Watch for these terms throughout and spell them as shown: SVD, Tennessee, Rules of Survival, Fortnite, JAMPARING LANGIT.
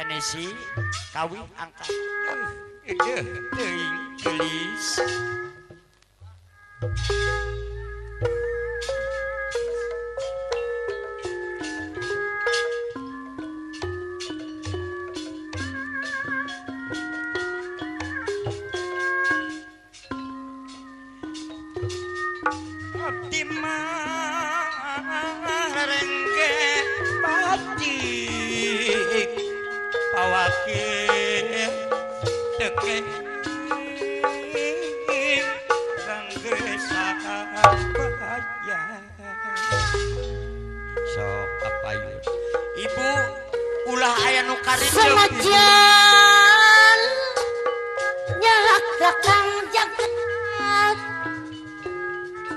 Tennessee kawin angka Inggris Ibu ulah aya nu karejeuk sanajan nyalakang jagat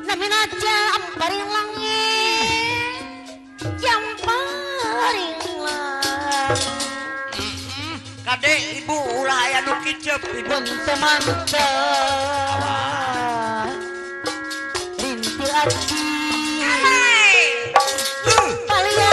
namina jamparing langit jamparing langit kade ibu ulah aya nu kiceup ibu teh mantap binti ati di pasir.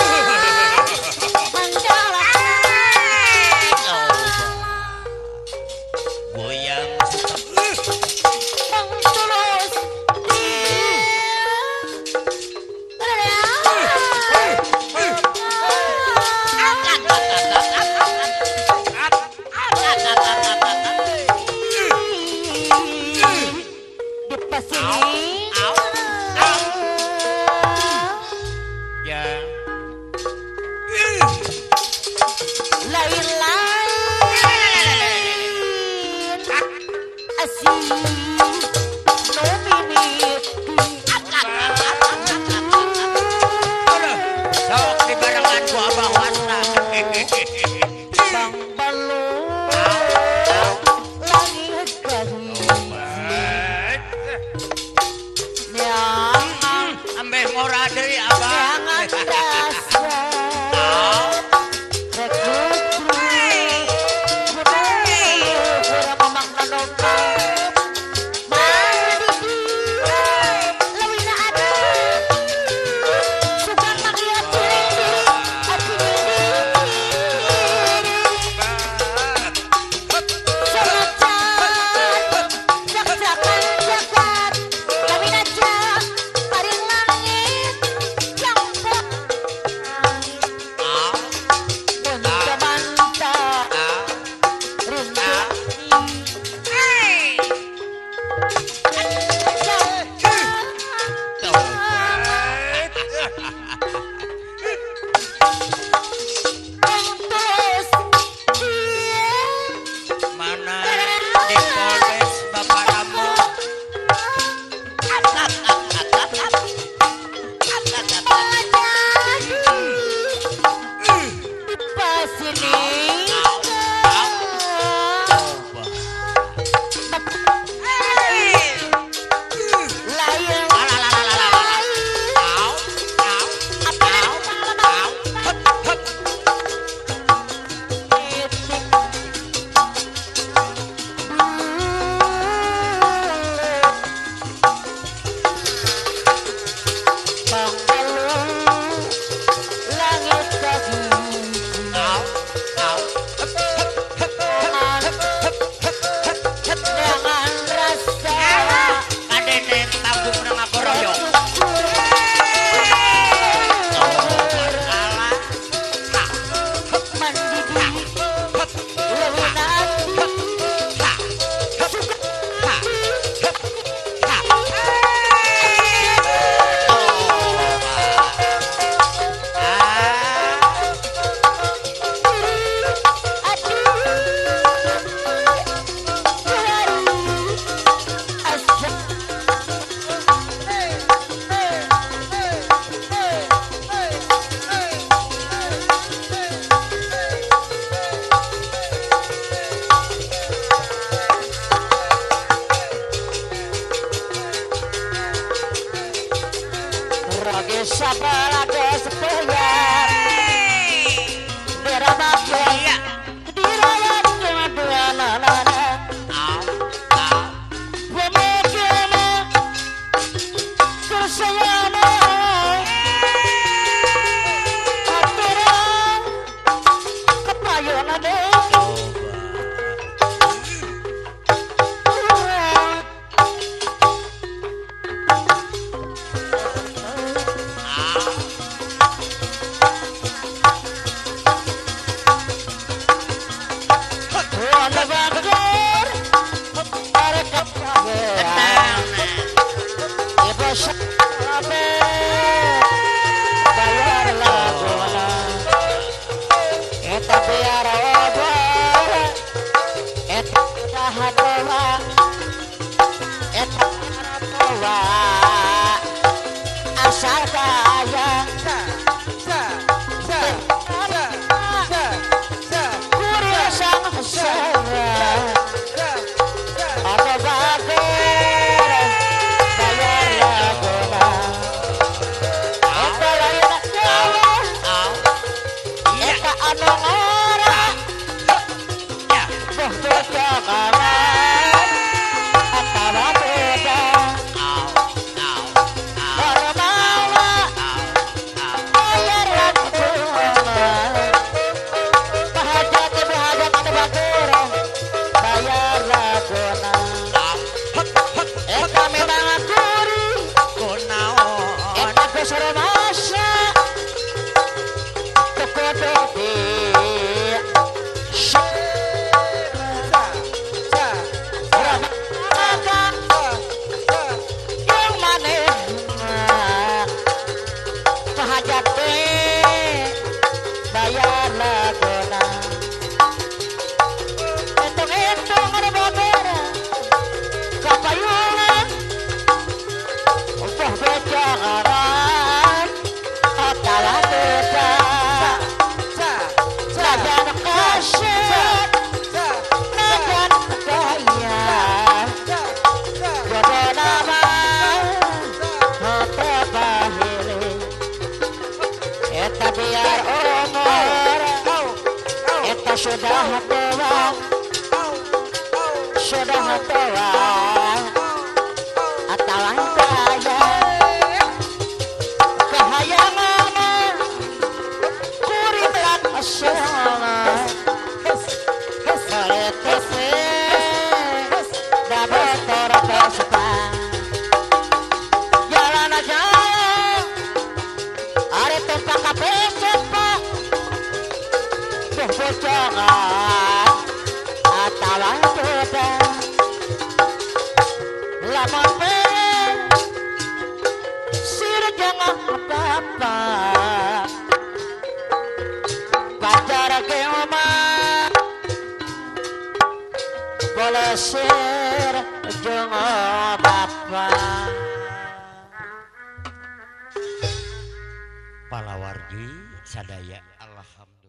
Palawardi sadaya alhamdulillah.